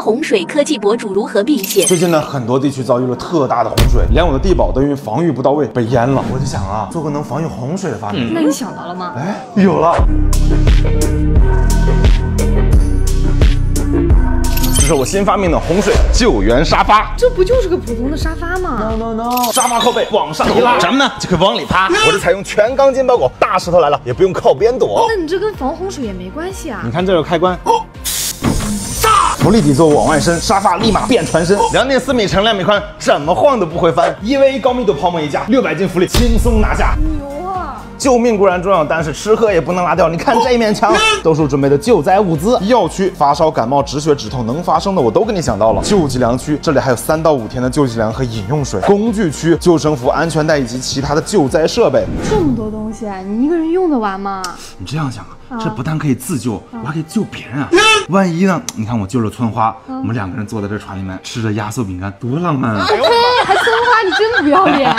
洪水科技博主如何避险？最近呢，很多地区遭遇了特大的洪水，连我的地堡都因为防御不到位被淹了。我就想啊，做个能防御洪水的发明。那你想到了吗？哎，有了。 这是我新发明的洪水救援沙发，这不就是个普通的沙发吗 ？No， 沙发靠背往上一拉，咱们呢就可以往里趴。我是采用全钢筋包裹，大石头来了也不用靠边躲。那你这跟防洪水也没关系啊！你看这有开关，不立体坐往外伸，沙发立马变船身。2.4米乘2米宽，怎么晃都不会翻。EVA 高密度泡沫衣架，600斤浮力轻松拿下。牛啊！救命固然重要，但是吃喝也不能拉掉。你看这面墙，都是准备的救灾物资，药区、发烧、感冒、止血、止痛，能发生的我都给你想到了。救济粮区，这里还有3到5天的救济粮和饮用水。工具区，救生服、安全带以及其他的救灾设备。这么多东西，你一个人用得完吗？你这样想啊，这不但可以自救，我还可以救别人啊。万一呢？你看我救了村花，我们2个人坐在这船里面吃着压缩饼干，多浪漫啊！还村花，你真不要脸。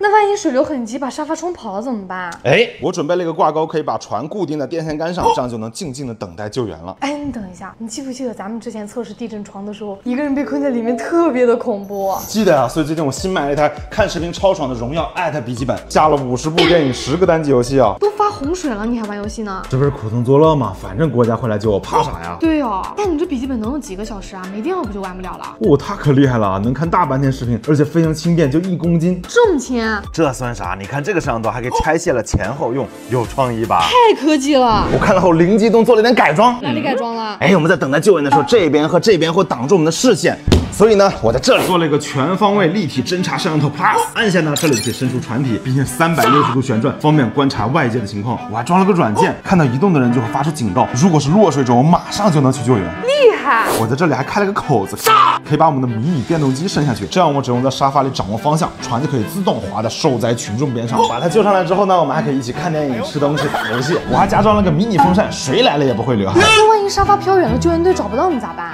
那万一水流很急，把沙发冲跑了怎么办？哎，我准备了一个挂钩，可以把船固定在电线杆上，这样就能静静的等待救援了。哎，你等一下，你记不记得咱们之前测试地震床的时候，一个人被困在里面特别的恐怖？记得啊，所以最近我新买了一台看视频超爽的荣耀@笔记本，下了50部电影、10个单机游戏啊。都发洪水了，你还玩游戏呢？这不是苦中作乐吗？反正国家会来救我，怕啥呀？对哦，但你这笔记本能用几个小时啊？没电了不就玩不了了？哦，它可厉害了啊，能看大半天视频，而且非常轻便，就1公斤，这么轻？ 这算啥？你看这个摄像头还可以拆卸了前后用，有创意吧？太科技了！我看了后灵机一动，做了点改装。哪里改装了？哎，我们在等待救援的时候，这边和这边会挡住我们的视线，所以呢，我在这里做了一个全方位立体侦察摄像头 Plus， 按下呢，这里可以伸出船体，并且360度旋转，方便观察外界的情况。我还装了个软件，看到移动的人就会发出警告，如果是落水中，我马上就能去救援。厉害！我在这里还开了个口子，可以把我们的迷你电动机伸下去，这样我只用在沙发里掌握方向，船就可以自动滑 在受灾群众边上，把他救上来之后呢，我们还可以一起看电影、吃东西、打游戏。我还加装了个迷你风扇，谁来了也不会流汗。那万一沙发飘远了，救援队找不到你咋办？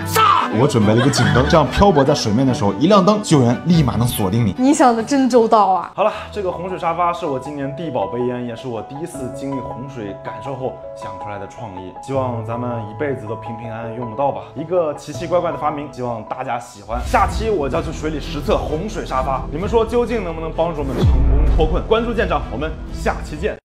我准备了一个警灯，这样漂泊在水面的时候，一亮灯，救援立马能锁定你。你想的真周到啊！好了，这个洪水沙发是我今年地堡被淹，也是我第一次经历洪水感受后想出来的创意。希望咱们一辈子都平平安安用不到吧。一个奇奇怪怪的发明，希望大家喜欢。下期我就要去水里实测洪水沙发，你们说究竟能不能帮助我们成功脱困？关注舰长，我们下期见。